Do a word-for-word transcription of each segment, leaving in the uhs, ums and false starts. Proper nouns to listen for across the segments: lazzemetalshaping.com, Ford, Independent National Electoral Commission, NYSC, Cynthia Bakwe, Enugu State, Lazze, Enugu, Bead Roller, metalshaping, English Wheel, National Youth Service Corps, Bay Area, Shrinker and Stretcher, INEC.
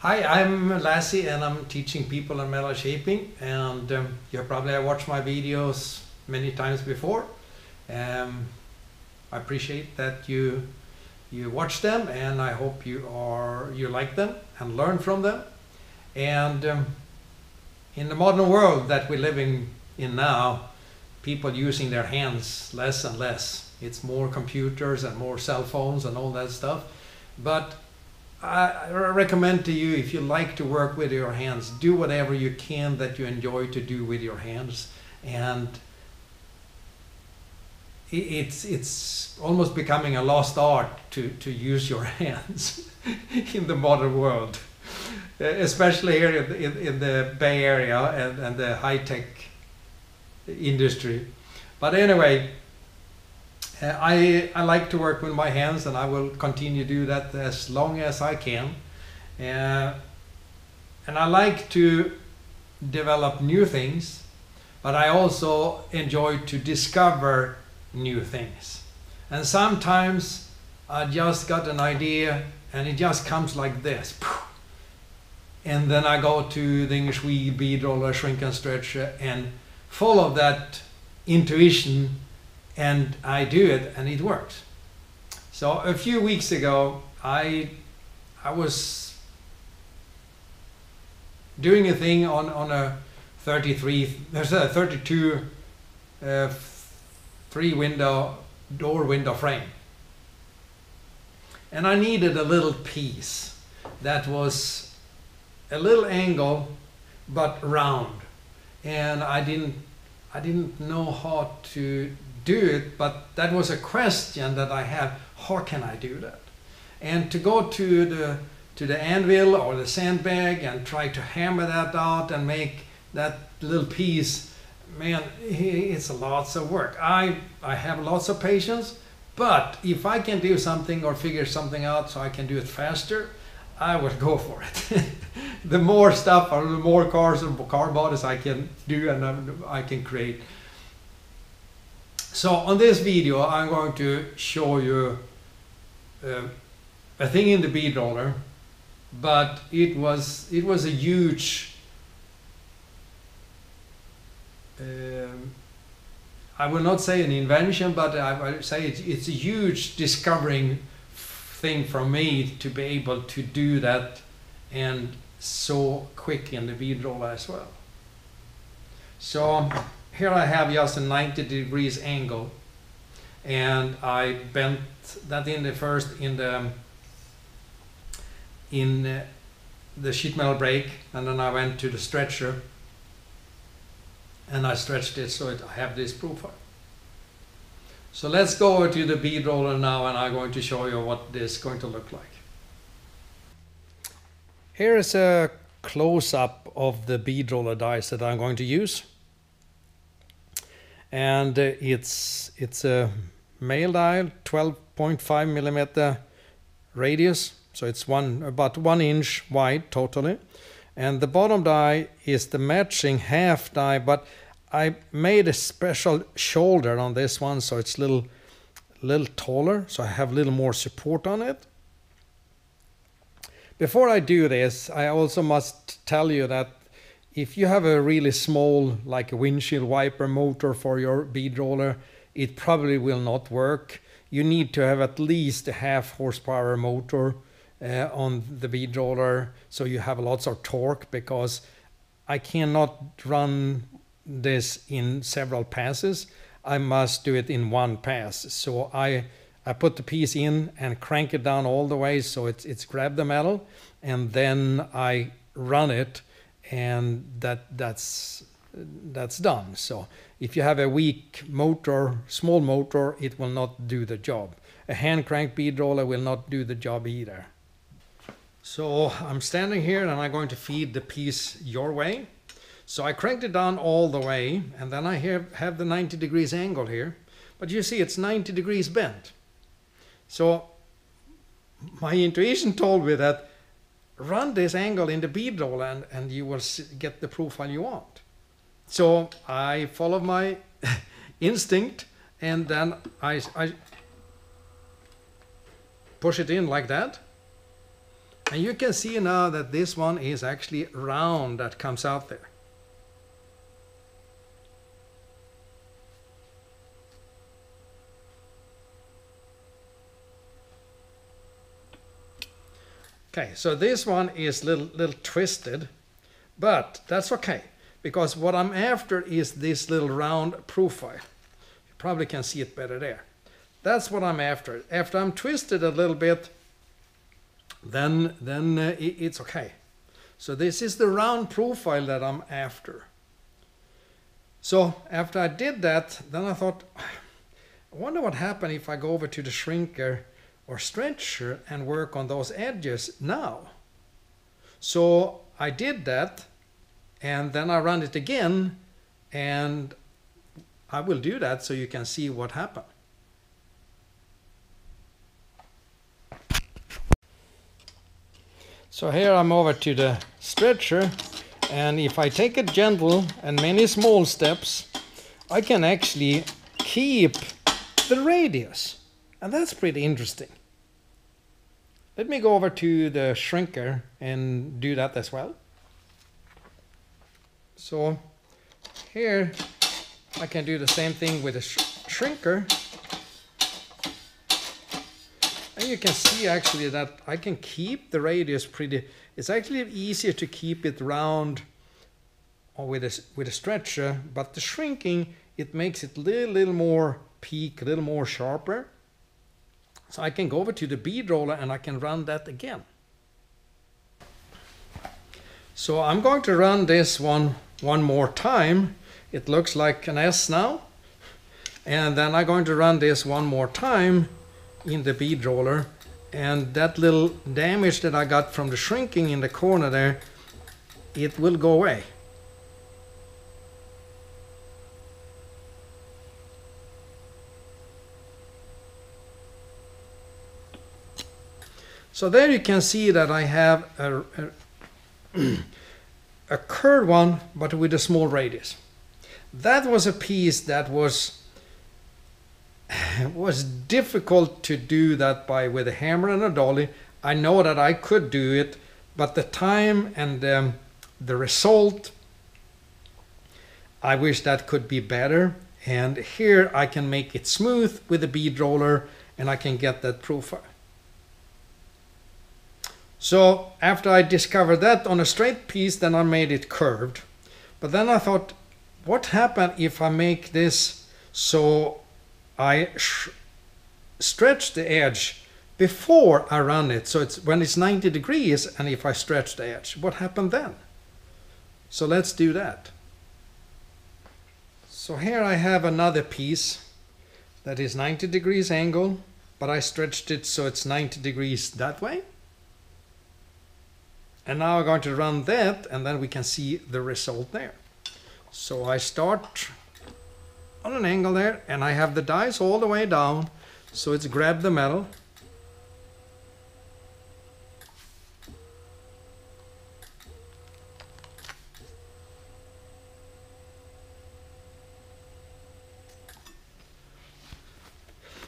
Hi, I'm Lazze and I'm teaching people on metal shaping, and um, you probably have watched my videos many times before. Um, I appreciate that you you watch them, and I hope you are you like them and learn from them. And um, in the modern world that we're living in now, people using their hands less and less. It's more computers and more cell phones and all that stuff. But I recommend to you, if you like to work with your hands, do whatever you can that you enjoy to do with your hands. And it's it's almost becoming a lost art to to use your hands in the modern world, especially here in, in the Bay Area and, and the high-tech industry. But anyway, Uh, I, I like to work with my hands, and I will continue to do that as long as I can. Uh, and I like to develop new things, but I also enjoy to discover new things. And sometimes I just got an idea and it just comes like this. And then I go to the English Wheel, Bead Roller, Shrinker and Stretcher, and follow that intuition, and I do it and it works. So a few weeks ago, I I was doing a thing on, on a thirty-three, there's a thirty-two uh, three window, door window frame. And I needed a little piece that was a little angle, but round. And I didn't, I didn't know how to do it, but that was a question that I had: how can I do that? And to go to the to the anvil or the sandbag and try to hammer that out and make that little piece, man, it's lots of work. I I have lots of patience, but if I can do something or figure something out so I can do it faster, I would go for it. The more stuff or the more cars or car bodies I can do and I can create. So on this video, I'm going to show you uh, a thing in the bead roller, but it was it was a huge, um, I will not say an invention, but I would say it's, it's a huge discovering thing for me to be able to do that, and so quick in the bead roller as well. So here I have just a ninety degrees angle, and I bent that in the first in the in the sheet metal brake, and then I went to the stretcher and I stretched it so it, I have this profile. So let's go over to the bead roller now, and I'm going to show you what this is going to look like. Here is a close-up of the bead roller dies that I'm going to use. And it's it's a male dial, twelve point five millimeter radius, so it's one about one inch wide totally, and the bottom die is the matching half die, but I made a special shoulder on this one, so it's little little taller, so I have a little more support on it. Before I do this, I also must tell you that if you have a really small, like a windshield wiper motor for your bead roller, it probably will not work. You need to have at least a half horsepower motor uh, on the bead roller, so you have lots of torque, because I cannot run this in several passes. I must do it in one pass. So I, I put the piece in and crank it down all the way, so it's, it's grab the metal, and then I run it, and that that's that's done. So if you have a weak motor, small motor, it will not do the job. A hand crank bead roller will not do the job either. So I'm standing here and I'm going to feed the piece your way. So I cranked it down all the way, and then I have, have the ninety degrees angle here, but you see it's ninety degrees bent. So my intuition told me that run this angle in the bead roller, and, and you will get the profile you want. So I follow my instinct, and then I, I push it in like that, And you can see now that this one is actually round that comes out there. Okay, so this one is little little twisted, but that's okay, because what I'm after is this little round profile. You probably can see it better there. That's what I'm after. After I'm twisted a little bit, then then uh, it, it's okay. So this is the round profile that I'm after. So after I did that, then I thought, I wonder what happened if I go over to the shrinker or stretcher and work on those edges now. So I did that, and then I run it again, and I will do that so you can see what happened. So here I'm over to the stretcher, and if I take it gentle and many small steps, I can actually keep the radius, and that's pretty interesting. Let me go over to the shrinker and do that as well. So here I can do the same thing with a sh shrinker. And you can see actually that I can keep the radius pretty. It's actually easier to keep it round or with a, with a stretcher, but the shrinking, it makes it a little, little more peak, a little more sharper. So I can go over to the bead roller and I can run that again. So I'm going to run this one one more time. It looks like an S now. And then I'm going to run this one more time in the bead roller. And that little damage that I got from the shrinking in the corner there, it will go away. So there you can see that I have a, a, a curved one, but with a small radius. That was a piece that was, was difficult to do that by with a hammer and a dolly. I know that I could do it, but the time and um, the result, I wish that could be better. And here I can make it smooth with a bead roller, and I can get that profile. So after I discovered that on a straight piece, then I made it curved. But then I thought, what happened if I make this so I sh stretch the edge before I run it? So it's when it's ninety degrees, and if I stretch the edge, what happened then? So let's do that. So here I have another piece that is ninety degrees angle, but I stretched it so it's ninety degrees that way. And now I'm going to run that, and then we can see the result there. So I start on an angle there, and I have the dice all the way down, so it's grab the metal.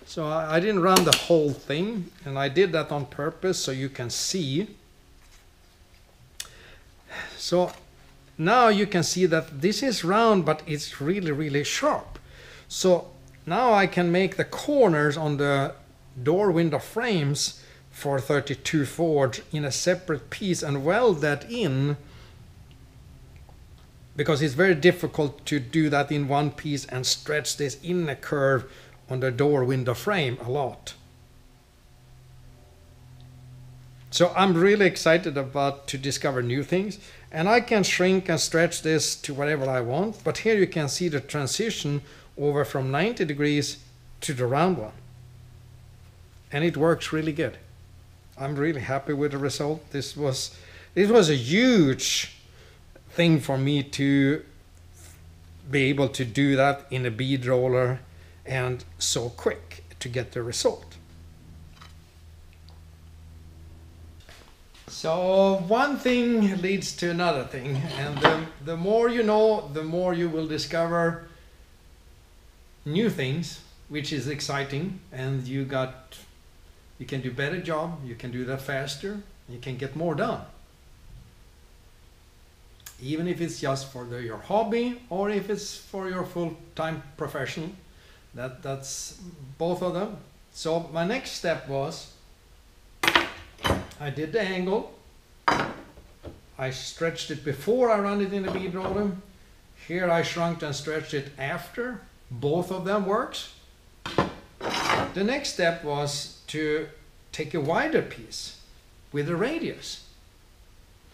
So I didn't run the whole thing, and I did that on purpose so you can see. So now you can see that this is round, but it's really, really sharp. So now I can make the corners on the door window frames for thirty-two Ford in a separate piece and weld that in, because it's very difficult to do that in one piece and stretch this inner curve on the door window frame a lot. So I'm really excited about to discover new things, and I can shrink and stretch this to whatever I want. But here you can see the transition over from ninety degrees to the round one. And it works really good. I'm really happy with the result. This was, this was a huge thing for me to be able to do that in a bead roller and so quick to get the result. So one thing leads to another thing, and the, the more you know, the more you will discover new things, which is exciting, and you got you can do better job, you can do that faster, you can get more done. Even if it's just for the, your hobby, or if it's for your full-time profession, that, that's both of them. So my next step was, I did the angle, I stretched it before I run it in the bead roller. Here I shrunk and stretched it after. Both of them works. The next step was to take a wider piece with a radius.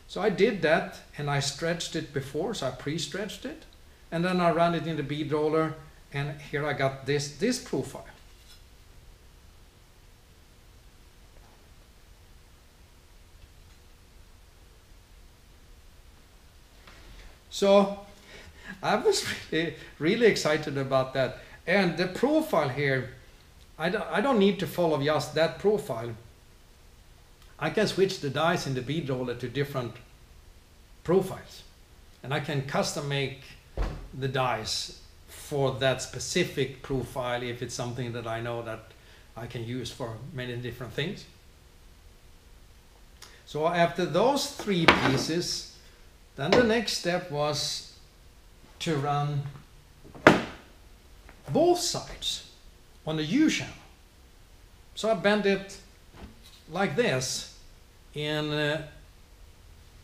So I did that, and I stretched it before, so I pre-stretched it, and then I ran it in the bead roller, and here I got this, this profile. So I was really, really excited about that. And the profile here, I don't, I don't need to follow just that profile. I can switch the dies in the bead roller to different profiles, and I can custom make the dies for that specific profile if it's something that I know that I can use for many different things. So after those three pieces, then the next step was to run both sides on the U-channel. So I bent it like this in uh,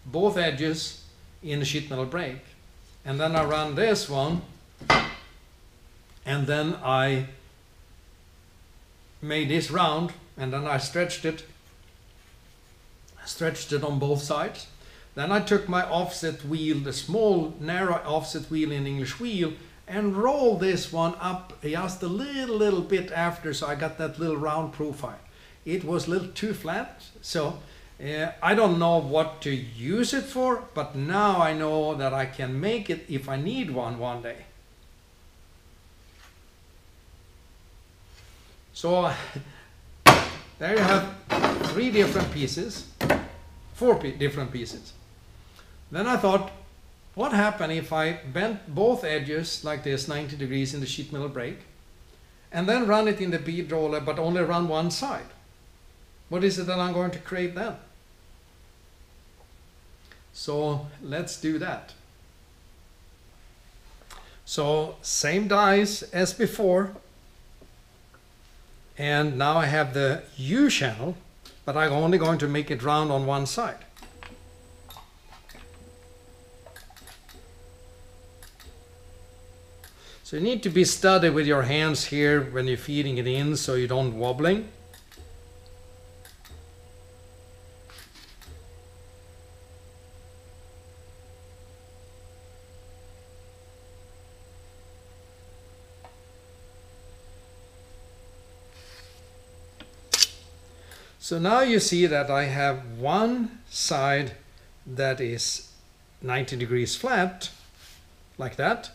both edges in the sheet metal break, and then I run this one, and then I made this round, and then I stretched it stretched it on both sides. Then I took my offset wheel, the small narrow offset wheel in English Wheel, and rolled this one up just a little little bit after, so I got that little round profile. It was a little too flat, so uh, I don't know what to use it for, but now I know that I can make it if I need one one day. So there you have three different pieces, four different pieces. Then I thought, what happened if I bent both edges like this ninety degrees in the sheet metal break, and then run it in the bead roller but only run one side? What is it that I'm going to create then? So let's do that. So same dies as before, and now I have the U channel, but I'm only going to make it round on one side. So you need to be steady with your hands here when you're feeding it in, so you don't wobbling. So now you see that I have one side that is ninety degrees flat, like that,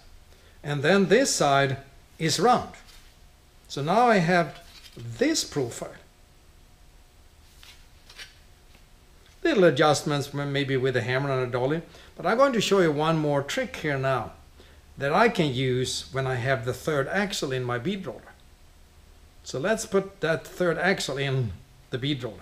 and then this side is round. So now I have this profile. Little adjustments maybe with a hammer and a dolly, but I'm going to show you one more trick here now that I can use when I have the third axle in my bead roller. So let's put that third axle in the bead roller.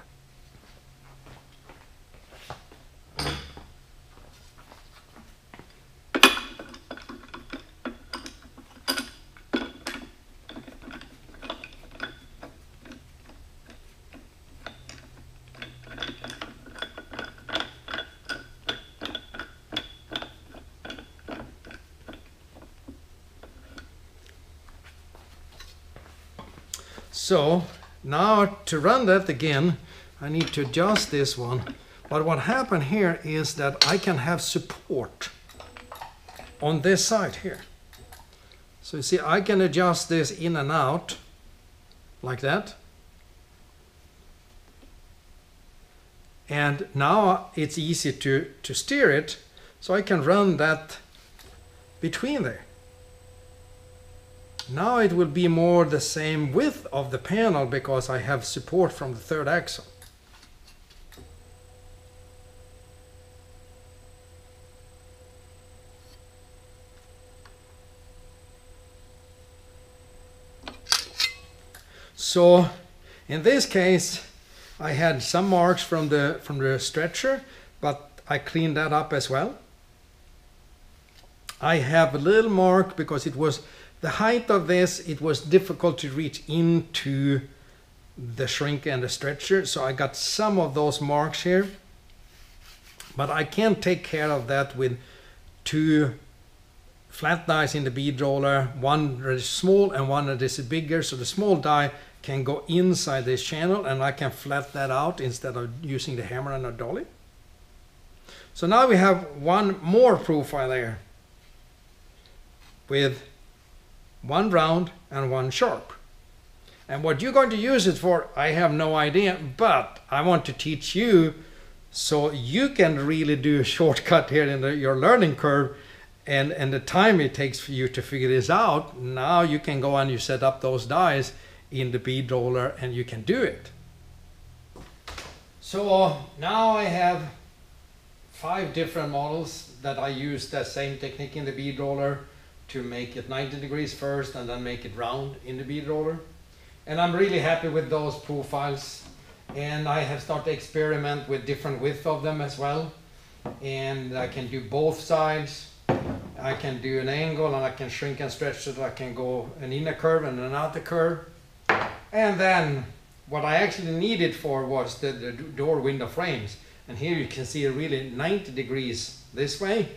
So now to run that again, I need to adjust this one. But what happened here is that I can have support on this side here. So you see, I can adjust this in and out like that. And now it's easy to, to steer it, so I can run that between there. Now it will be more the same width of the panel because I have support from the third axle. So in this case, I had some marks from the from the stretcher, but I cleaned that up as well. I have a little mark because it was the height of this, it was difficult to reach into the shrink and the stretcher, so I got some of those marks here, but I can take care of that with two flat dies in the bead roller, one that is small and one that is bigger, so the small die can go inside this channel and I can flat that out instead of using the hammer and a dolly. So now we have one more profile there with one round and one sharp. And what you're going to use it for, I have no idea, but I want to teach you so you can really do a shortcut here in the, your learning curve, and, and the time it takes for you to figure this out. Now you can go and you set up those dies in the bead roller and you can do it. So now I have five different models that I use that same technique in the bead roller to make it ninety degrees first and then make it round in the bead roller. And I'm really happy with those profiles, and I have started to experiment with different width of them as well. And I can do both sides, I can do an angle, and I can shrink and stretch it. I can go an inner curve and an outer curve. And then what I actually needed for was the, the door window frames. And here you can see a really ninety degrees this way,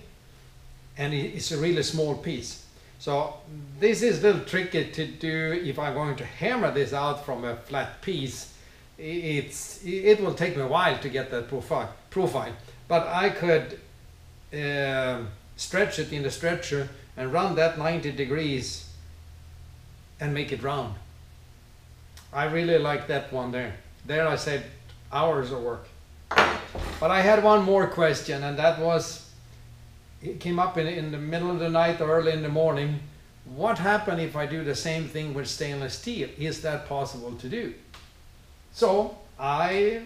and it's a really small piece. So this is a little tricky to do. If I'm going to hammer this out from a flat piece, it's, it will take me a while to get that profile, profile. But I could uh, stretch it in the stretcher and run that ninety degrees and make it round. I really like that one there. There I saved hours of work. But I had one more question, and that was, it came up in, in the middle of the night or early in the morning. What happens if I do the same thing with stainless steel? Is that possible to do? So I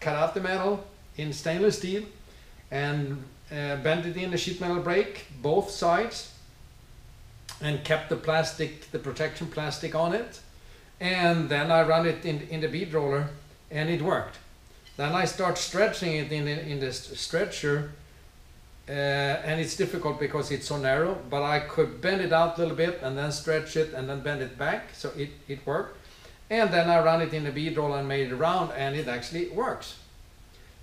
cut out the metal in stainless steel and uh, bent it in the sheet metal brake, both sides, and kept the plastic, the protection plastic on it. And then I run it in, in the bead roller, and it worked. Then I start stretching it in the, in the stretcher. Uh, and it's difficult because it's so narrow, but I could bend it out a little bit and then stretch it and then bend it back, so it, it worked. And then I ran it in the bead roll and made it round, and it actually works.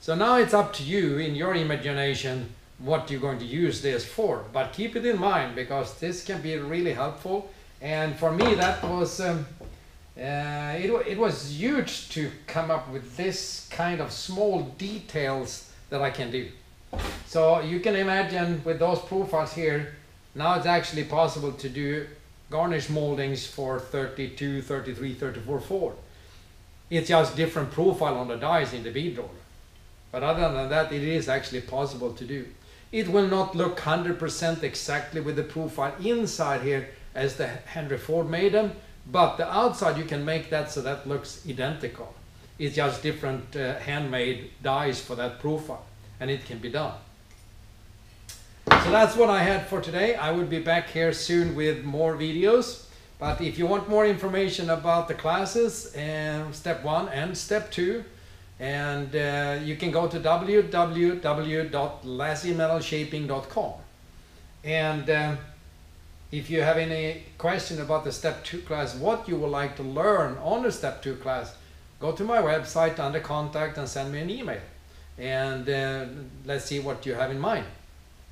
So now it's up to you in your imagination what you're going to use this for, but keep it in mind because this can be really helpful. And for me that was um, uh, it, it was huge to come up with this kind of small details that I can do. So you can imagine with those profiles here, now it's actually possible to do garnish moldings for thirty-two, thirty-three, thirty-four, Ford. It's just different profile on the dies in the bead roller. But other than that, it is actually possible to do. It will not look one hundred percent exactly with the profile inside here as the Henry Ford made them, but the outside you can make that so that looks identical. It's just different uh, handmade dies for that profile. And it can be done. So that's what I had for today. I will be back here soon with more videos. But if you want more information about the classes and step one and step two, and uh, you can go to w w w dot lazze metal shaping dot com. And uh, if you have any question about the step two class, what you would like to learn on the step two class, go to my website under contact and send me an email. And uh, let's see what you have in mind.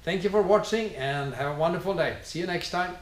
Thank you for watching and have a wonderful day. See you next time.